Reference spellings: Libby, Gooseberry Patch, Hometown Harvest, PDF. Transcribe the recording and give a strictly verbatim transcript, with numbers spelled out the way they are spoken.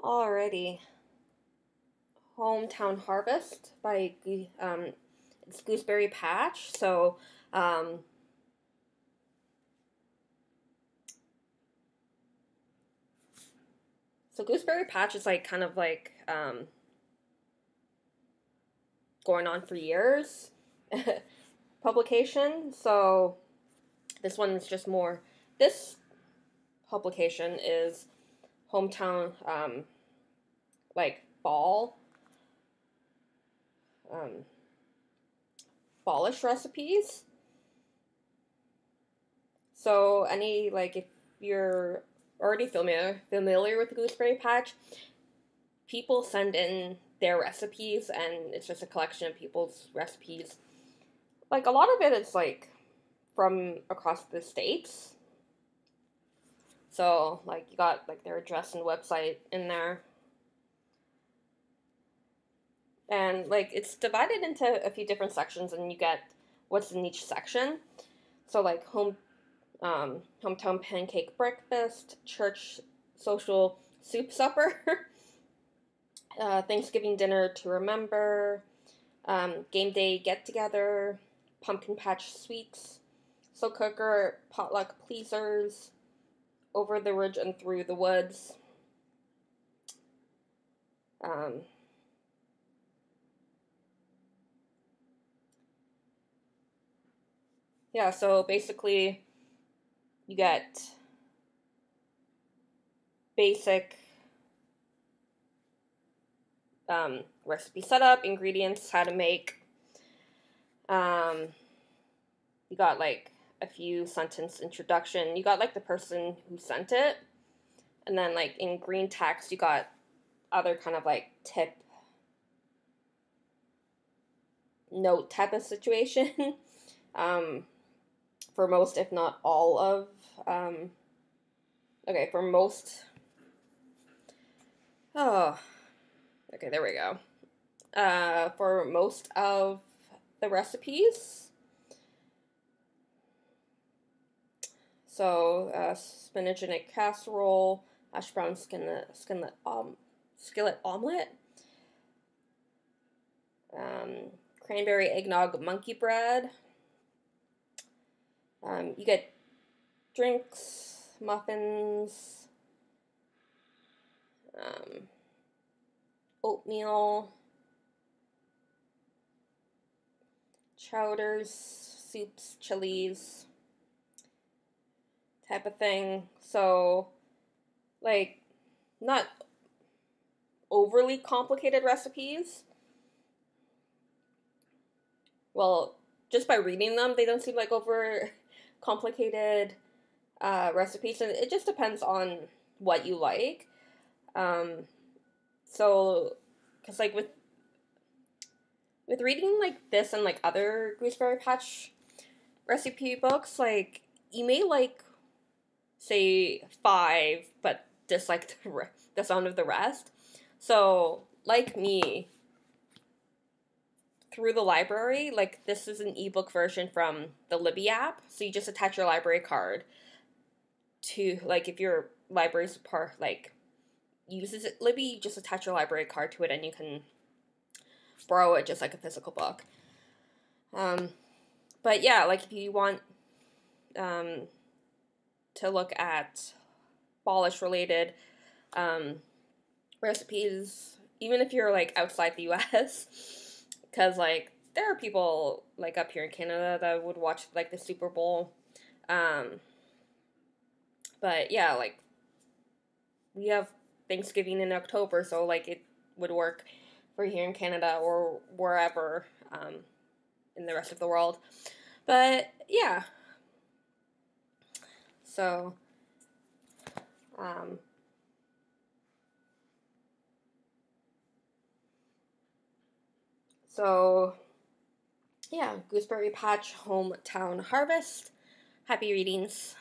Alrighty. Hometown Harvest by um, it's Gooseberry Patch. So um, so Gooseberry Patch is like kind of like um, going on for years publication. So this one's just more. This publication is hometown um, like fall um, fallish recipes. So any like if you're already familiar familiar with the Gooseberry Patch, people send in their recipes and it's just a collection of people's recipes. Like a lot of it is like from across the states. So, like, you got, like, their address and website in there. And, like, it's divided into a few different sections, and you get what's in each section. So, like, home, um, hometown pancake breakfast, church social soup supper, uh, Thanksgiving dinner to remember, um, game day get-together, pumpkin patch sweets, slow cooker, potluck pleasers, over the ridge and through the woods. Um, yeah, so basically you get basic um, recipe setup, ingredients, how to make. Um, you got like a few sentence introduction. You got like the person who sent it, and then like in green text you got other kind of like tip note type of situation um, for most, if not all of um, okay for most oh okay there we go uh, for most of the recipes. So uh, spinach in a casserole, hash brown skillet, skillet, um, skillet omelet, um, cranberry eggnog monkey bread. Um, you get drinks, muffins, um, oatmeal, chowders, soups, chilies, type of thing. So like not overly complicated recipes. Well, just by reading them they don't seem like over complicated uh, recipes, and it just depends on what you like. Um, so because like with with reading like this and like other Gooseberry Patch recipe books, like you may like say five, but dislike the, re the sound of the rest. So, like me, through the library, like this is an ebook version from the Libby app. So you just attach your library card to, like, if your library's part, like, uses it, Libby, you just attach your library card to it and you can borrow it just like a physical book. Um, but yeah, like if you want, um, to look at fallish related um, recipes, even if you're like outside the U S, because like there are people like up here in Canada that would watch like the Super Bowl, um, but yeah, like we have Thanksgiving in October, so like it would work for here in Canada or wherever um, in the rest of the world. But yeah. So, um, so, yeah, Gooseberry Patch, Hometown Harvest. Happy readings.